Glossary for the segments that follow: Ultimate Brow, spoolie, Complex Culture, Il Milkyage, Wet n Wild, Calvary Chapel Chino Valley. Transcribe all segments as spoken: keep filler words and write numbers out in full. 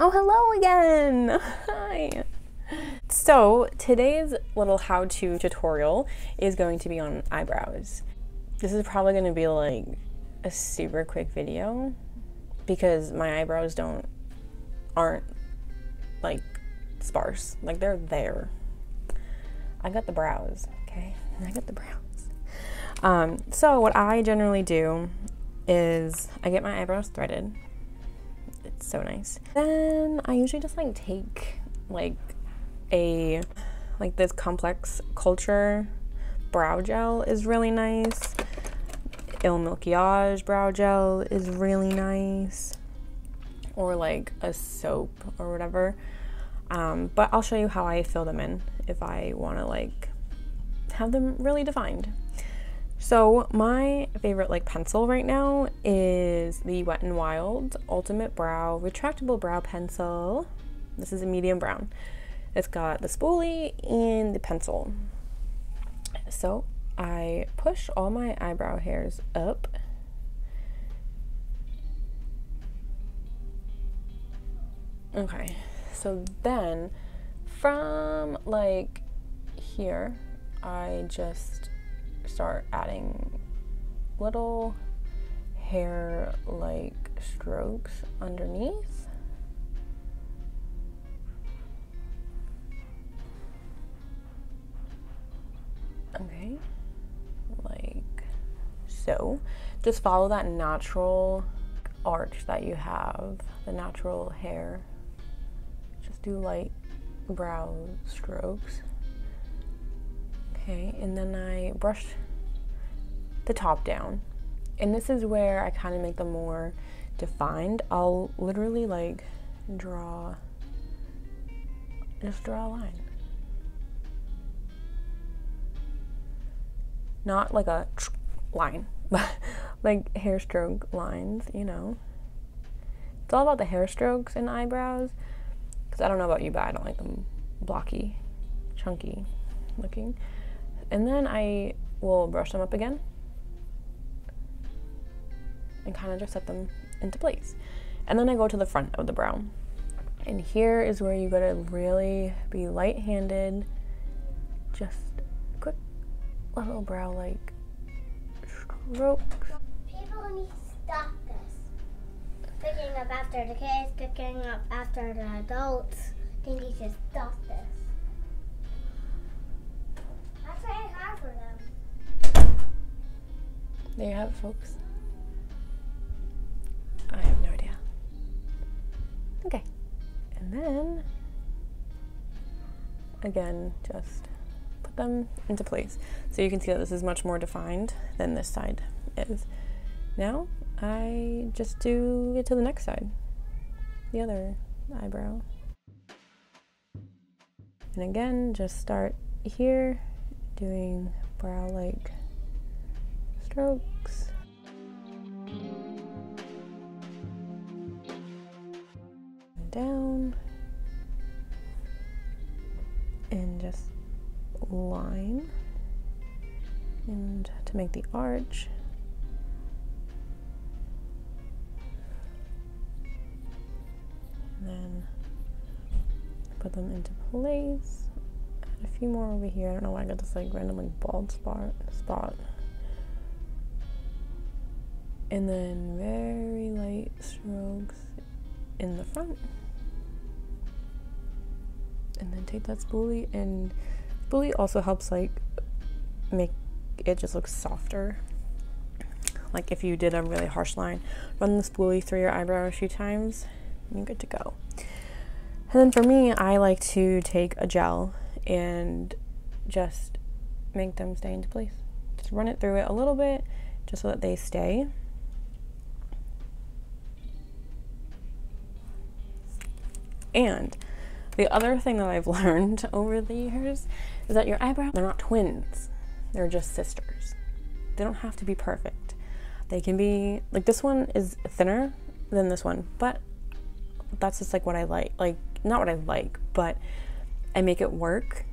Oh, hello again! Hi! So today's little how-to tutorial is going to be on eyebrows. This is probably going to be like a super quick video because my eyebrows don't aren't like sparse. Like they're there. I got the brows, okay? I got the brows. Um, so what I generally do is I get my eyebrows threaded. It's so nice. Then I usually just like take like a like this Complex Culture brow gel is really nice. Il Milkyage brow gel is really nice, or like a soap or whatever. Um, but I'll show you how I fill them in if I want to like have them really defined. So my favorite like pencil right now is the Wet n Wild Ultimate Brow Retractable Brow Pencil. This is a medium brown. It's got the spoolie and the pencil. So I push all my eyebrow hairs up. Okay, so then from like here, I just start adding little hair like strokes underneath. Okay, like so. Just follow that natural arch that you have, the natural hair. Just do light brow strokes. Okay, and then I brush the top down. And this is where I kind of make them more defined. I'll literally like draw, just draw a line. Not like a line, but like hair stroke lines, you know. It's all about the hair strokes and eyebrows. Because I don't know about you, but I don't like them blocky, chunky looking. And then I will brush them up again and kind of just set them into place. And then I go to the front of the brow. And here is where you gotta really be light-handed, just little brow like strokes. People need to stop this. Picking up after the kids, picking up after the adults. They need to stop this. That's what I have for them. There you have it, folks. I have no idea. Okay. And then, again, just them into place. So you can see that this is much more defined than this side is. Now I just do it to the next side, the other eyebrow. And again, just start here, doing brow-like strokes. And down. And just line, and to make the arch. And then put them into place. Add a few more over here. I don't know why I got this like random like bald spot spot. And then very light strokes in the front. And then take that spoolie, and spoolie also helps like make it just look softer. Like if you did a really harsh line, run the spoolie through your eyebrow a few times and you're good to go. And then for me, I like to take a gel and just make them stay into place. Just run it through it a little bit just so that they stay. And the other thing that I've learned over the years is that your eyebrows, they're not twins. They're just sisters. They don't have to be perfect. They can be, like this one is thinner than this one, but that's just like what I like. Like, not what I like, but I make it work,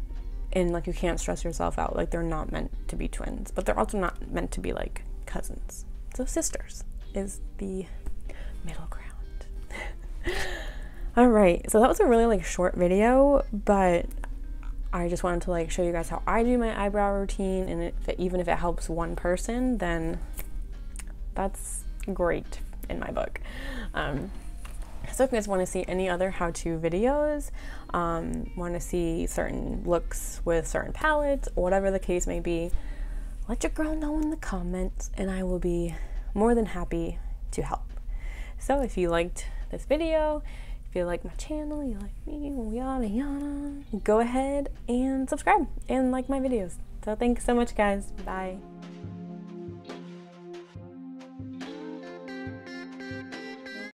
and like you can't stress yourself out. Like they're not meant to be twins, but they're also not meant to be like cousins. So sisters is the middle ground. All right, so that was a really like short video, but I just wanted to like show you guys how I do my eyebrow routine, and if it, even if it helps one person, then that's great in my book. Um, so if you guys want to see any other how-to videos, um, want to see certain looks with certain palettes, whatever the case may be, let your girl know in the comments and I will be more than happy to help. So if you liked this video, if you like my channel, you like me, yada yada, go ahead and subscribe and like my videos. So thanks so much, guys. Bye.